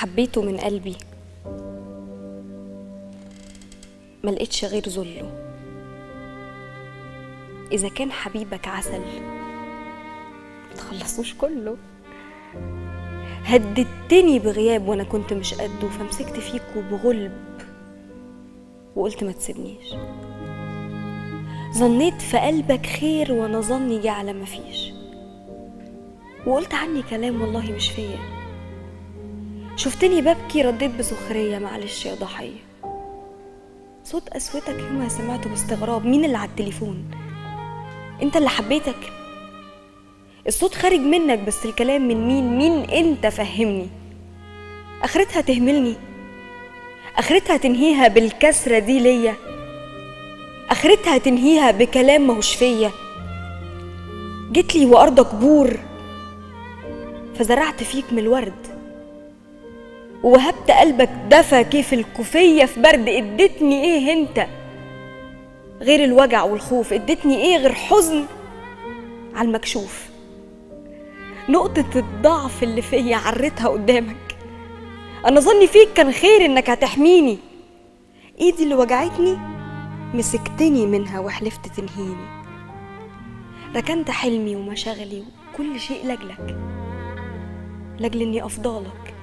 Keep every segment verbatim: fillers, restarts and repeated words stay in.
حبيته من قلبي، ما لقيتش غير ذله. إذا كان حبيبك عسل متخلصوش كله. هددتني بغياب وأنا كنت مش قده، فمسكت فيك وبغلب وقلت ما تسيبنيش. ظنيت في قلبك خير وأنا ظني جه على مفيش، وقلت عني كلام والله مش فيا. شفتني ببكي رديت بسخرية، معلش يا ضحية. صوت قسوتك يومها سمعته باستغراب، مين اللي على التليفون؟ انت اللي حبيتك؟ الصوت خارج منك بس الكلام من مين؟ مين انت فهمني؟ اخرتها تهملني؟ اخرتها تنهيها بالكسرة دي ليا؟ اخرتها تنهيها بكلام ماهوش فيا؟ جيتلي وارضك بور فزرعت فيك من الورد، ووهبت قلبك دفى كيف الكوفية في برد. اديتني ايه انت غير الوجع والخوف؟ اديتني ايه غير حزن على المكشوف؟ نقطة الضعف اللي فيا عريتها قدامك. انا ظني فيك كان خير انك هتحميني. ايدي اللي وجعتني مسكتني منها وحلفت تنهيني. ركنت حلمي ومشاغلي وكل شيء لاجلك، لاجل اني افضلك.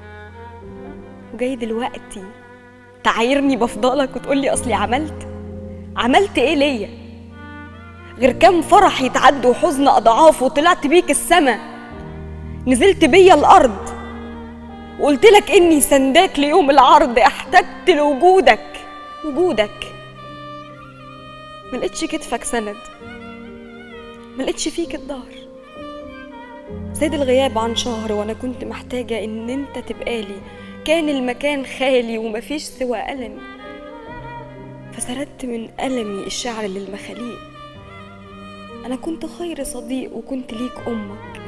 وجاي دلوقتي تعايرني بفضلك وتقولي اصلي عملت عملت ايه ليا غير كام فرح يتعدوا وحزن اضعاف. وطلعت بيك السما، نزلت بيا الارض، وقلتلك اني سنداك ليوم العرض. احتجت لوجودك، وجودك ملقتش كتفك سند، ملقتش فيك الظهر. زاد الغياب عن شهر وانا كنت محتاجه ان انت تبقالي، كان المكان خالي ومفيش سوى ألمي. فسردت من ألمي الشعر للمخاليق. أنا كنت خير صديق وكنت ليك أمك،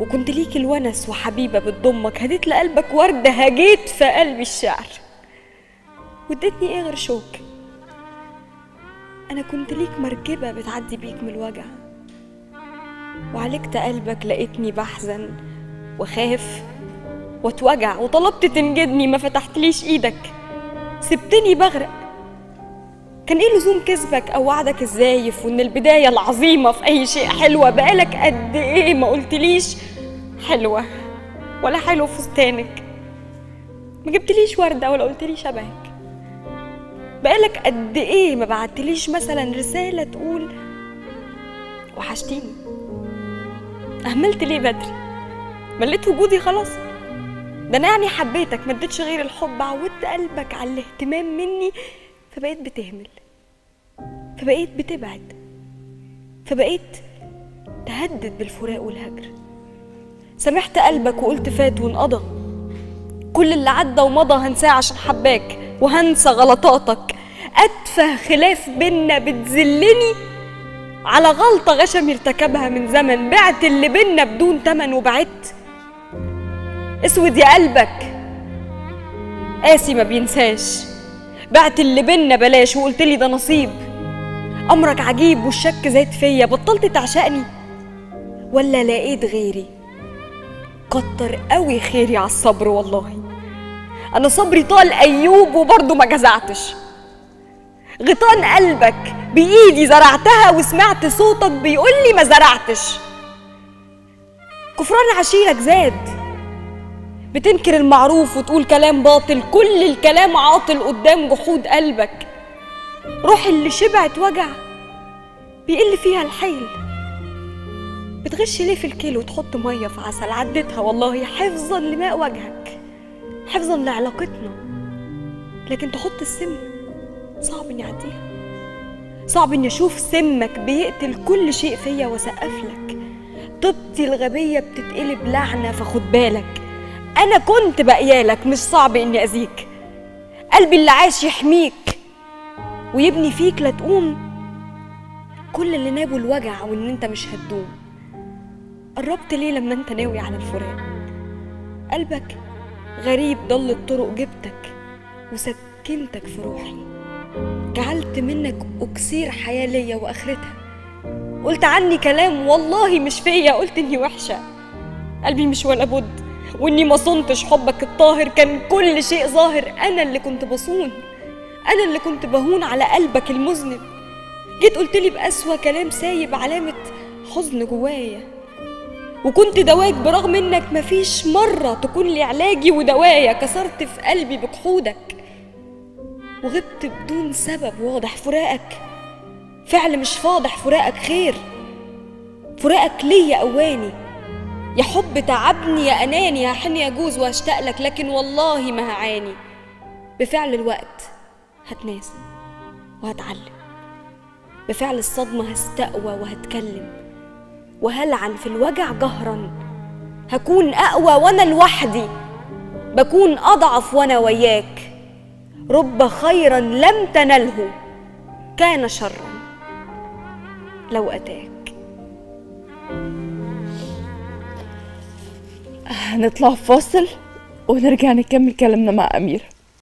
وكنت ليك الونس وحبيبة بتضمك. هديت لقلبك وردة، هجيت في قلبي الشعر، واديتني إيه غير شوك؟ أنا كنت ليك مركبة بتعدي بيك من الوجع، وعالجت قلبك لقيتني بحزن وخاف واتوجع. وطلبت تنجدني، ما فتحتليش ايدك، سبتني بغرق. كان ايه لزوم كذبك او وعدك الزايف؟ وان البدايه العظيمه في اي شيء حلوه. بقالك قد ايه ما قلتليش حلوه ولا حلو فستانك؟ ما جبتليش ورده ولا قلتلي شبهك. بقالك قد ايه ما بعتليش مثلا رساله تقول وحشتيني؟ اهملت ليه بدري؟ مليت وجودي خلاص. ده انا يعني حبيتك، ما اديتش غير الحب. عودت قلبك على الاهتمام مني، فبقيت بتهمل، فبقيت بتبعد، فبقيت تهدد بالفراق والهجر. سامحت قلبك وقلت فات وانقضى، كل اللي عدى ومضى هنساه عشان حباك، وهنسى غلطاتك. اتفه خلاف بينا بتذلني على غلطه غشمي ارتكبها من زمن. بعت اللي بينا بدون تمن وبعدت. اسود يا قلبك قاسي ما بينساش. بعت اللي بينا بلاش وقلتلي ده نصيب. امرك عجيب والشك زاد فيا. بطلت تعشقني ولا لقيت غيري؟ كتر قوي خيري على الصبر والله. انا صبري طال ايوب وبرضه ما جزعتش. غيطان قلبك بايدي زرعتها، وسمعت صوتك بيقولي ما زرعتش. كفران عشيرك زاد، بتنكر المعروف وتقول كلام باطل. كل الكلام عاطل قدام جحود قلبك. روح اللي شبعت وجع بيقل فيها الحيل. بتغش ليه في الكيلو وتحط ميه في عسل؟ عدتها والله، حفظا لماء وجهك، حفظا لعلاقتنا. لكن تحط السم صعب اني اعديها، صعب اني اشوف سمك بيقتل كل شيء فيا. واسقفلك طبتي الغبيه بتتقلب لعنه، فخد بالك. أنا كنت بقيالك، مش صعب إني أذيك. قلبي اللي عاش يحميك ويبني فيك لا تقوم. كل اللي نابه الوجع وإن أنت مش هتدوم. قربت ليه لما أنت ناوي على الفراق؟ قلبك غريب ضلت طرق جبتك، وسكنتك في روحي. جعلت منك أكسير حياة ليا وآخرتها. قلت عني كلام والله مش فيا، قلت إني وحشة. قلبي مش ولا بد، واني ما صنتش حبك الطاهر، كان كل شيء ظاهر. انا اللي كنت بصون، انا اللي كنت بهون على قلبك المذنب. جيت قلتلي بأسوأ كلام سايب علامة حزن جوايا، وكنت دواك برغم انك مفيش مرة تكون لي علاجي ودوايا. كسرت في قلبي بجحودك، وغبت بدون سبب واضح. فراقك فعل مش فاضح، فراقك خير، فراقك ليا اواني. يا حب تعبني يا اناني، هحن يجوز وهشتاق لك، لكن والله ما هعاني. بفعل الوقت هتناسى وهتعلم، بفعل الصدمة هستقوى وهتكلم، وهلعن في الوجع جهرا. هكون أقوى وأنا لوحدي، بكون أضعف وأنا وياك. رب خيرا لم تنله كان شرا لو أتاك. هنطلع فاصل ونرجع نكمل كلامنا مع أميرة.